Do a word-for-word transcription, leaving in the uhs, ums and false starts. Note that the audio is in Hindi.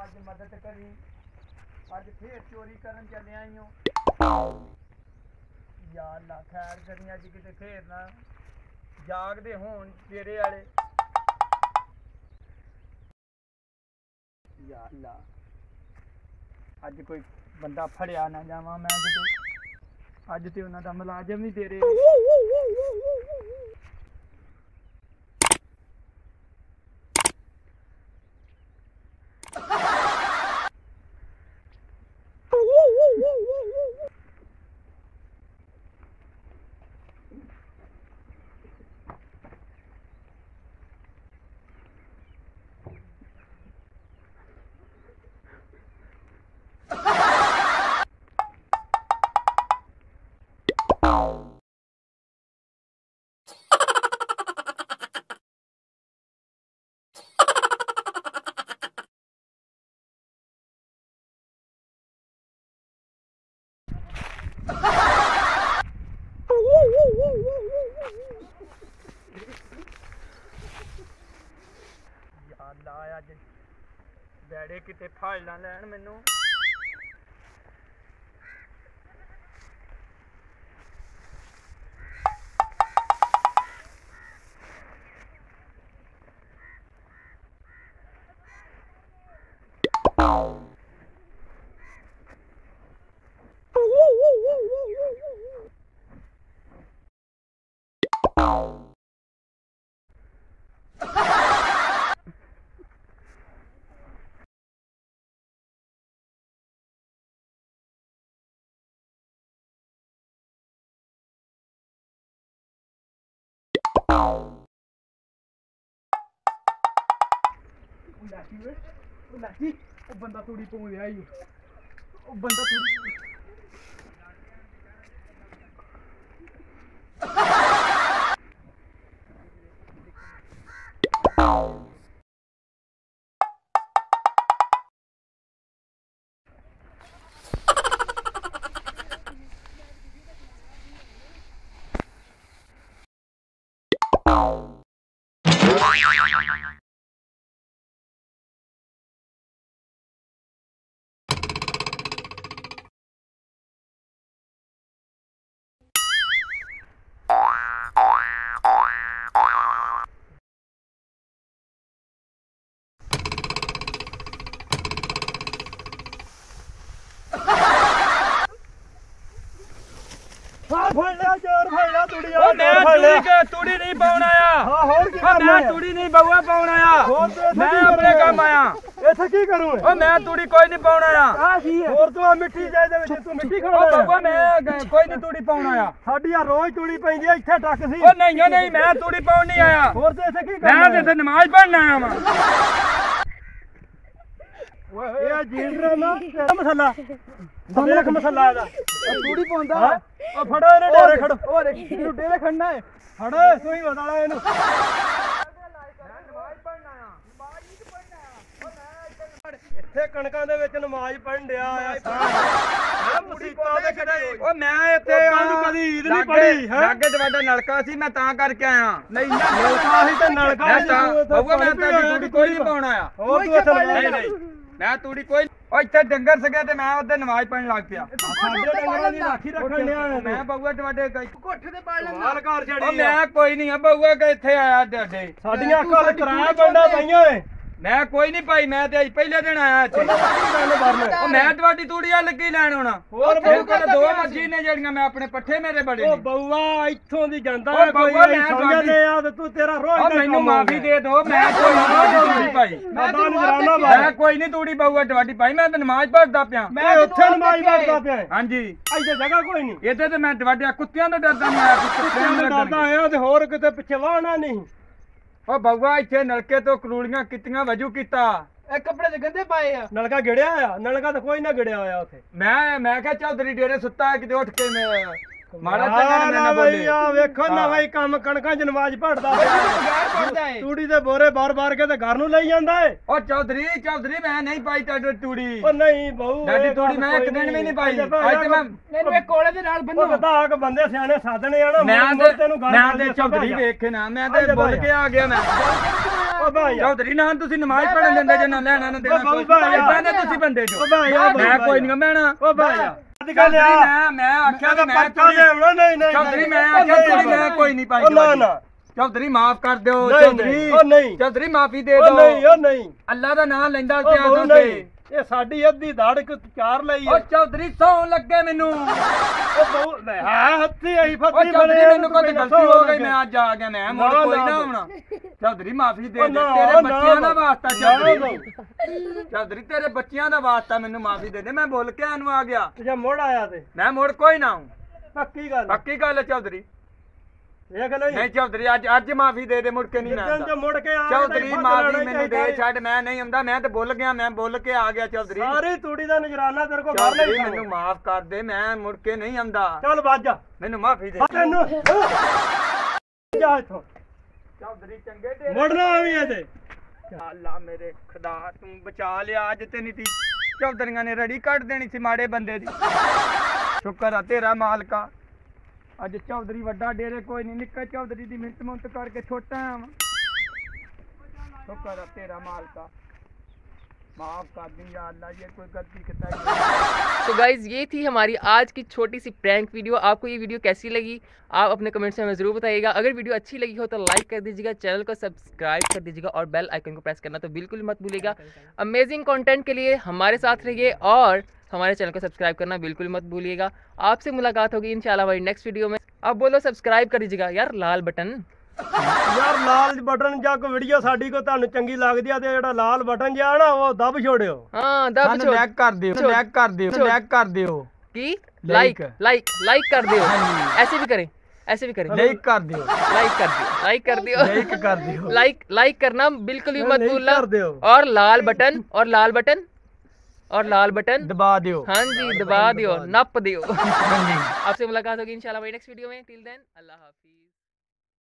आज मदद करी। आज फिर चोरी करन चले आई हूँ यार, ला खैर करी अज कि फिर ना जागते होन तेरे वाले यार, ला अज कोई बंदा फड़िया ना जावा मैं कितने। अज तो उन्होंने मुलाजम ही तेरे बैड़े किते फाड़ ना लैन मैनू लाठी वे लाठी ओ बंदा थोड़ी पौंदे आई ओ बंदा थोड़ी तूड़ी नहीं पाउन आया। हाँ मैं तूड़ी नहीं बहुआ पाउन आया, मैं अपने काम आया। इथे की करूं ओ मैं तूड़ी कोई नहीं पाउन आया। और तू मिट्टी जायदे विच तू मिट्टी खाना ओ बाबा मैं कोई नहीं तूड़ी पाउन आया। साडी आ रोज तूड़ी पैंदी है इथे टक सी ओ नहीं नहीं मैं तूड़ी पाउन नहीं आया। और ते इथे की करना मैं ते नमाज पढ़ना आया मैं। ओए ए जींडरा ना मसाला देख मसाला आदा तूड़ी पौंदा ओ फड़ो इने डेरे खड़ो ओ इनु डेरे खड़ना है फड़ो सोई वसाला इनु नमाज पढ़ना आया। नमाज ही पढ़ना आया ओ मैं इथे कणकां दे विच नमाज पढ़न दिया आया सारा मुसीबतां दे खड़े ओ मैं इथे कदी ईद नहीं पढ़ी है। लागे दवाडा नलका सी मैं तां करके आया नहीं ना नलका ही ते नलका नहीं बउआ मैं तां तूड़ी कोई नहीं पाउन आया। और तू इथे नहीं नहीं मैं तूड़ी कोई और इतना डंगर सके तो मैं उधर नमाज पढ़ने लग पिया। मैं बहुआ टवाडे कोठे ते पाल लंगा सरकार छड़ी ओ मैं कोई नहीं है बहुआ के इथे आया डडे साडी अखां ते कराया बंडा पाईया ओए मैं कोई नहीं पाई मैं ते अज पहले दिन आया इथे ओ मैं टवाडी तूड़ी आ लगी लैण आना। और बहुआ दो मर्जी ने जड़ियां मैं अपने पट्ठे मेरे बड़े ओ बहुआ इथों दी जांदा ओ बहुआ मैं समझदे आ ते तू तेरा रोज ओ मेनू माफी दे दो मैं कोई नहीं पाई मैं कोई नहीं तूड़ी बहुआ टवाडी पाई मैं ते नमाज पढ़दा पिया मैं उथे नमाज पढ़दा पिया। हां जी इथे जगह कोई नहीं इथे ते मैं टवाडिया कुत्तियां तो डरदा मैं कुत्तियां तो डरदा आया ते होर किते पिछे वाहना नहीं ओ बउआ इथे नलके तो करूड़ियां कितियां वजू किता ए कपड़े ते गंदे पाए आ नलका गिड़या आया नलका तो कोई ना गिड़या आया उथे मैं मैं कह चौधरी डेरे सुता है किते उठ के मैं ਮਾੜਾ ਚੰਗਾ ਨਾ ਬੋਲੀ ਆ ਵੇਖੋ ਨਵਾਂ ਹੀ ਕੰਮ ਕਣਕਾਂ ਚ ਨਵਾਜ਼ ਪੜਦਾ ਹੈ ਤੂੜੀ ਦੇ ਬੋਰੇ ਬਾਰ ਬਾਰ ਕੇ ਤੇ ਘਰ ਨੂੰ ਲਈ ਜਾਂਦਾ ਹੈ। ਉਹ ਚੌਧਰੀ ਚੌਧਰੀ ਮੈਂ ਨਹੀਂ ਪਾਈ ਤੁਹਾਡੀ ਤੂੜੀ। ਉਹ ਨਹੀਂ ਬਹੁ ਤੁਹਾਡੀ ਤੂੜੀ ਮੈਂ ਇੱਕ ਦਿਨ ਵੀ ਨਹੀਂ ਪਾਈ। ਅੱਜ ਤੇ ਮੈਂ ਮੈਨੂੰ ਇਹ ਕੋਲੇ ਦੇ ਨਾਲ ਬੰਨੋ ਵਧਾ ਕੇ ਬੰਦੇ ਸਿਆਣੇ ਸਾਧਣੇ ਆ ਨਾ ਮੈਂ ਤੈਨੂੰ ਗੱਲ ਮੈਂ ਤੇ ਚੌਧਰੀ ਵੇਖੇ ਨਾ ਮੈਂ ਤੇ ਬੋਲ ਕੇ ਆ ਗਿਆ ਮੈਂ। ਉਹ ਭਾਈ ਚੌਧਰੀ ਨਾ ਤੁਸੀਂ ਨਮਾਜ਼ ਪੜਨ ਦਿੰਦੇ ਜੇ ਨਾ ਲੈਣਾ ਨਾ ਦੇਣਾ ਤੁਸੀਂ ਬੰਦੇ ਜੋ ਮੈਂ ਕੋਈ ਨਹੀਂ ਮੈਣਾ। ਉਹ ਭਾਈ ਗੱਲ ਆ ਮੈਂ ਆਖਿਆ ਤਾਂ ਪਰਚਾ ਦੇਵਣਾ ਨਹੀਂ ਨਹੀਂ ਚੌਧਰੀ ਮੈਂ ਆਖਿਆ ਤੇਰੀ ਮੈਂ ਕੋਈ ਨਹੀਂ ਪਾਈ। ਨਾ ਨਾ चौधरी माफ कर दो चौधरी चौधरी माफी दे दो। ओ नहीं अल्लाह दा नाम लेंदा प्यार दे ये साडी अद्धी धाड़ के चार लई है। ओ चौधरी सौ लगे मेनू ओ बहु हां हत्थी आई फत्ती बने मेनू कोई गलती हो गई मैं आज आ गया मैं मोड़ कोई ना होना। चौधरी माफी दे दे तेरे बच्चियां दा वास्ता चौधरी चौधरी तेरे बच्चियां दा वास्ता मेनू माफी दे दे मैं बोल के आनू आ गया। अच्छा मोड़ आया ते मैं मोड़ कोई ना हूं पक्की गल पक्की गल है चौधरी चौधरी आज आज माफी दे दे मुड़ के नहीं ना मुड़ के चौधरी माफी मैंने दे छड़ मैं नहीं आंदा मैं तो बोल गया मैं बोल के आ गया चौधरी सारी तूड़ी दा नजराना तेरे को चौधरी मैनू माफ कर दे मैं मुड़ के नहीं आंदा। चल बाजा मैनू माफी दे तैनू जा इथों चौधरी चंगे दे मुड़ना भी है ते अल्लाह मेरे खुदा तू बचा लिया अज ते नहीं थी चौधरीयां ने रड़ी कट देनी सी माड़े बंदे दी। शुक्र है तेरा मालिका अज चौधरी वड्डा डेरे कोई नहीं निक्का चौधरी दी मिंत मुंत करके छोटा शुक्र तेरा मालका माफ कर दी या अल्लाह ये कोई गलती कितना। तो गाइज़ ये थी हमारी आज की छोटी सी प्रैंक वीडियो। आपको ये वीडियो कैसी लगी आप अपने कमेंट्स में हमें ज़रूर बताइएगा। अगर वीडियो अच्छी लगी हो तो लाइक कर दीजिएगा चैनल को सब्सक्राइब कर दीजिएगा और बेल आइकन को प्रेस करना तो बिल्कुल मत भूलिएगा। अमेजिंग कॉन्टेंट के लिए हमारे साथ रहिए और हमारे चैनल को सब्सक्राइब करना बिल्कुल मत भूलिएगा। आपसे मुलाकात होगी इंशाल्लाह भाई नेक्स्ट वीडियो में। अब बोलो सब्सक्राइब कर दीजिएगा यार लाल बटन यार लाल बटन जा को वीडियो साडी को तानु चंगी लगदी आ ते जेड़ा लाल बटन जा ना वो दब छोड़ियो। हां दब छोड़ लाइक कर दियो लाइक कर दियो लाइक कर दियो की लाइक लाइक लाइक कर दियो ऐसे भी करें ऐसे भी करें लाइक कर दियो लाइक कर दियो लाइक कर दियो लाइक कर दियो लाइक लाइक करना बिल्कुल भी मत भूलना। और लाल बटन और लाल बटन और लाल बटन दबा दियो। हाँ जी दबा दियो नप दियो। आपसे मुलाकात होगी इंशाल्लाह भाई नेक्स्ट वीडियो में। टिल देन अल्लाह हाफिज।